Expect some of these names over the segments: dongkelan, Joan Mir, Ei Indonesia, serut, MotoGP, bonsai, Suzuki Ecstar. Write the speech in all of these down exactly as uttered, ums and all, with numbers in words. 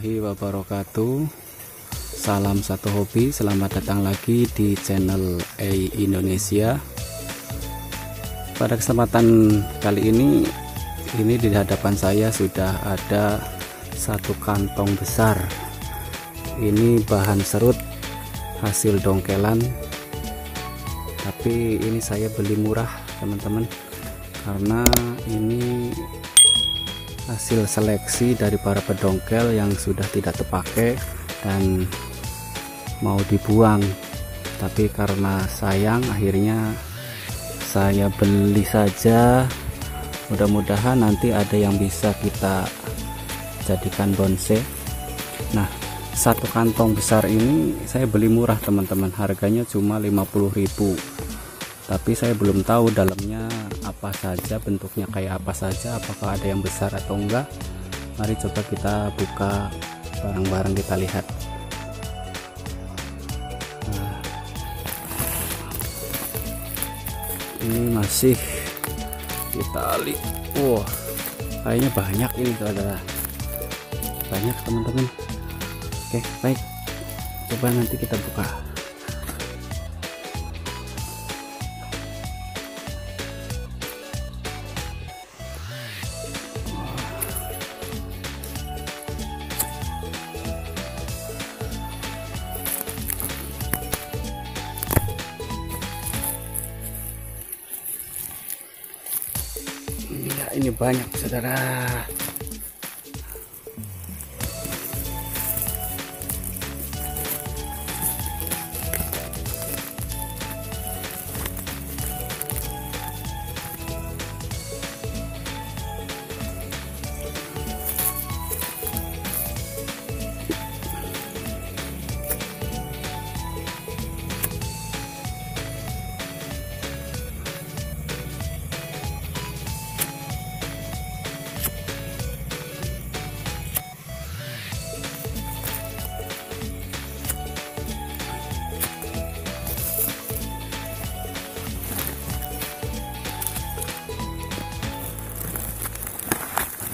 warahmatullahi wabarakatuh. Salam satu hobi, selamat datang lagi di channel Ei Indonesia. Pada kesempatan kali ini, ini di hadapan saya sudah ada satu kantong besar. Ini bahan serut hasil dongkelan, tapi ini saya beli murah teman-teman, karena ini hasil seleksi dari para pedongkel yang sudah tidak terpakai dan mau dibuang, tapi karena sayang akhirnya saya beli saja. Mudah-mudahan nanti ada yang bisa kita jadikan bonsai. Nah, satu kantong besar ini saya beli murah teman-teman, harganya cuma lima puluh ribu, tapi saya belum tahu dalamnya apa saja, bentuknya kayak apa saja, apakah ada yang besar atau enggak. Mari coba kita buka barang-barang, kita lihat. Nah, ini masih kita lihat. Wow, kayaknya banyak ini, saudara, banyak teman-teman. Oke, baik, coba nanti kita buka. Ini banyak, saudara.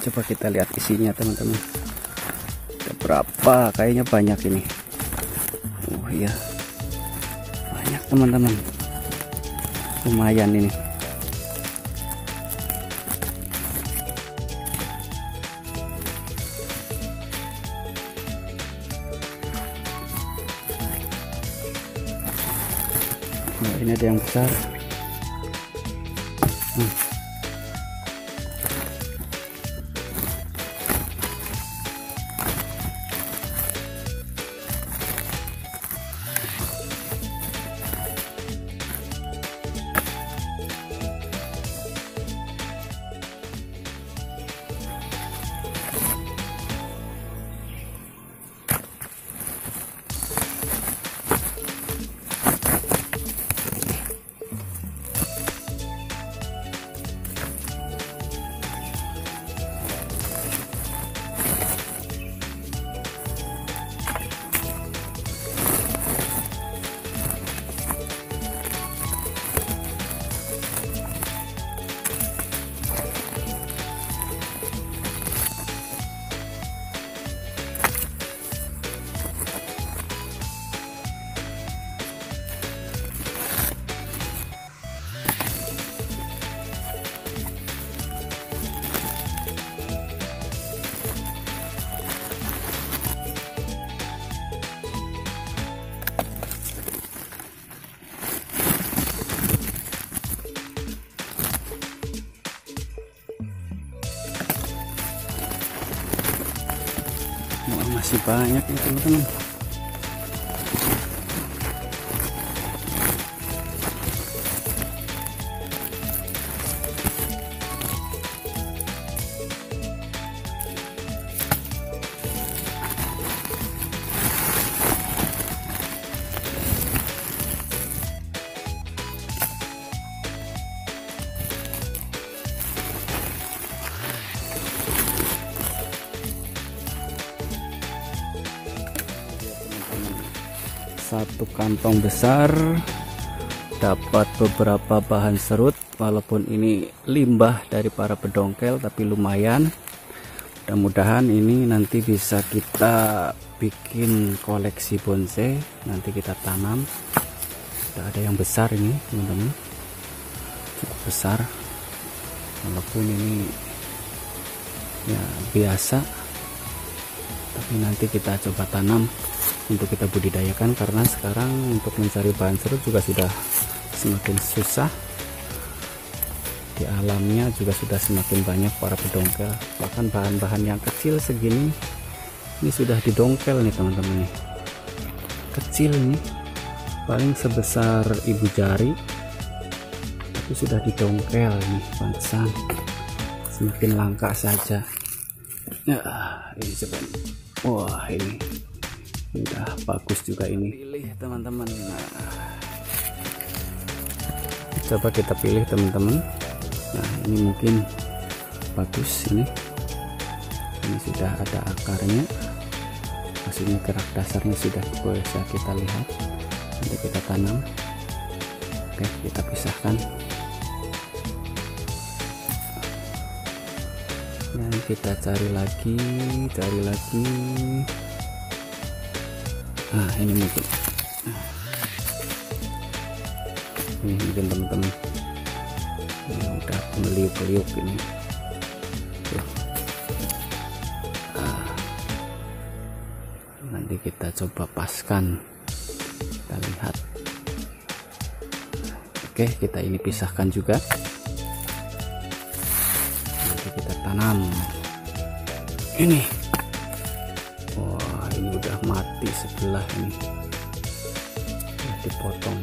Coba kita lihat isinya teman-teman, berapa? Kayaknya banyak ini. Oh iya, banyak teman-teman, lumayan ini. Nah, ini ada yang besar. hmm. Masih banyak ya teman-teman. Satu kantong besar dapat beberapa bahan serut, walaupun ini limbah dari para pedongkel tapi lumayan. Mudah-mudahan ini nanti bisa kita bikin koleksi bonsai, nanti kita tanam. Sudah ada yang besar ini, teman-teman, cukup besar, walaupun ini ya biasa, tapi nanti kita coba tanam untuk kita budidayakan, karena sekarang untuk mencari bahan serut juga sudah semakin susah. Di alamnya juga sudah semakin banyak para pedongkel, bahkan bahan-bahan yang kecil segini ini sudah didongkel nih teman-teman, nih kecil nih, paling sebesar ibu jari itu sudah didongkel nih, pantesan semakin langka saja. Nah, ini coba, wah ini udah bagus juga ini, teman-teman. Nah, coba kita pilih teman-teman. Nah, ini mungkin bagus ini. Ini sudah ada akarnya, maksudnya gerak dasarnya sudah bisa kita lihat. Nanti kita tanam. Oke, kita pisahkan. Dan kita cari lagi, cari lagi. Nah, ini mungkin. Ini mungkin teman-teman. Ini udah meliuk-liuk ini. Nah, nanti kita coba paskan, kita lihat. Oke, kita ini pisahkan juga, nanti kita tanam ini. Wah, ini udah mati sebelah ini, udah dipotong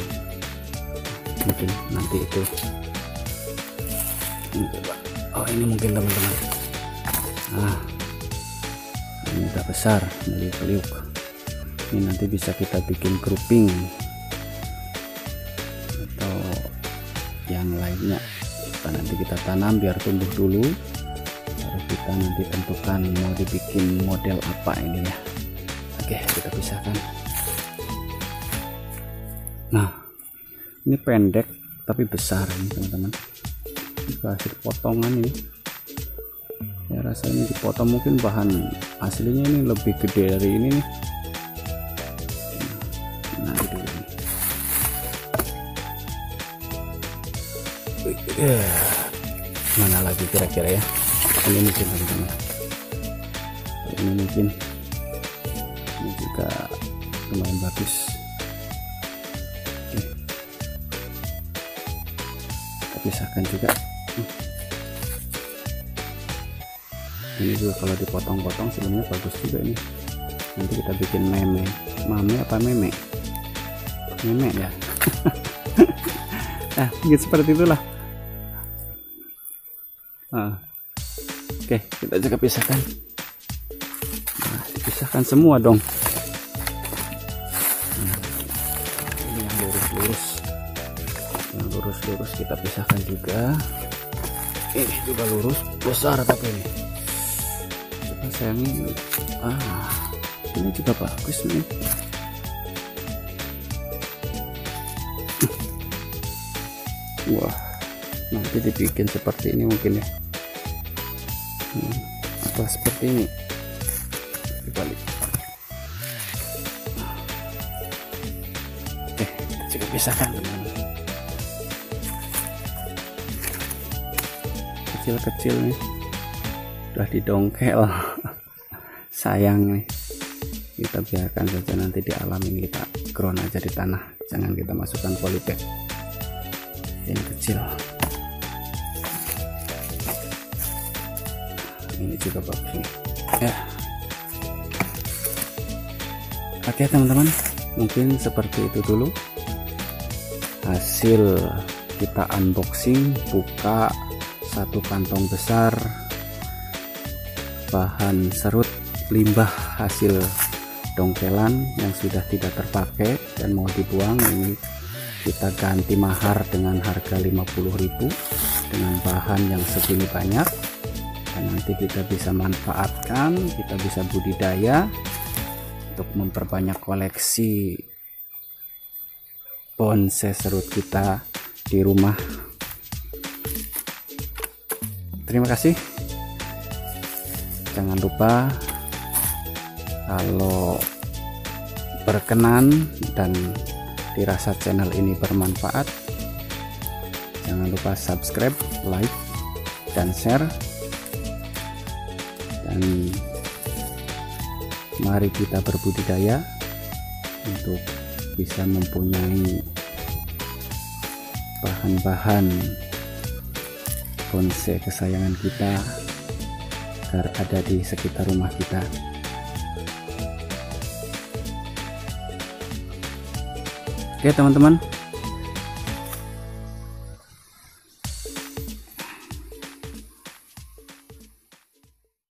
mungkin nanti itu. Oh, ini mungkin teman-teman. Nah, ini udah besar, meliuk-liuk. Ini nanti bisa kita bikin grouping atau yang lainnya. Kita nanti kita tanam biar tumbuh dulu. Baru kita nanti tentukan mau dibikin model apa ini ya. Oke, kita pisahkan. Nah, ini pendek tapi besar ini teman-teman. Dikasih potongan ini ya, rasanya dipotong mungkin bahan aslinya ini lebih gede dari ini nih. Nah, itu yeah. Mana lagi kira-kira ya, ini mungkin teman-teman, ini mungkin ini juga lumayan bagus. Kita pisahkan juga. Ini juga kalau dipotong-potong sebenarnya bagus juga ini. Nanti kita bikin meme, mame apa meme, meme ya. Nah, gitu, seperti itulah. Nah, oke, kita juga pisahkan. Nah, dipisahkan semua dong. Nah, ini yang lurus-lurus, yang lurus-lurus kita pisahkan juga. Ini juga lurus, besar tapi ini. Coba sayangin. Ah, ini juga bagus nih. Wah, nanti dibikin seperti ini mungkin ya. Hmm, atau seperti ini. Dibalik. Eh, juga pisahkan teman-teman. Kecil-kecil nih udah didongkel. Sayang nih, kita biarkan saja nanti di alam ini, kita ground aja di tanah, jangan kita masukkan polybag yang kecil. Ini juga bagus nih ya. Oke teman-teman, mungkin seperti itu dulu hasil kita unboxing, buka satu kantong besar bahan serut limbah hasil dongkelan yang sudah tidak terpakai dan mau dibuang. Ini kita ganti mahar dengan harga lima puluh ribu dengan bahan yang segini banyak, dan nanti kita bisa manfaatkan, kita bisa budidaya untuk memperbanyak koleksi bonsai serut kita di rumah. Terima kasih. Jangan lupa kalau berkenan dan dirasa channel ini bermanfaat, jangan lupa subscribe, like, dan share. Dan mari kita berbudidaya untuk bisa mempunyai bahan-bahan bonsai kesayangan kita agar ada di sekitar rumah kita. Oke teman-teman.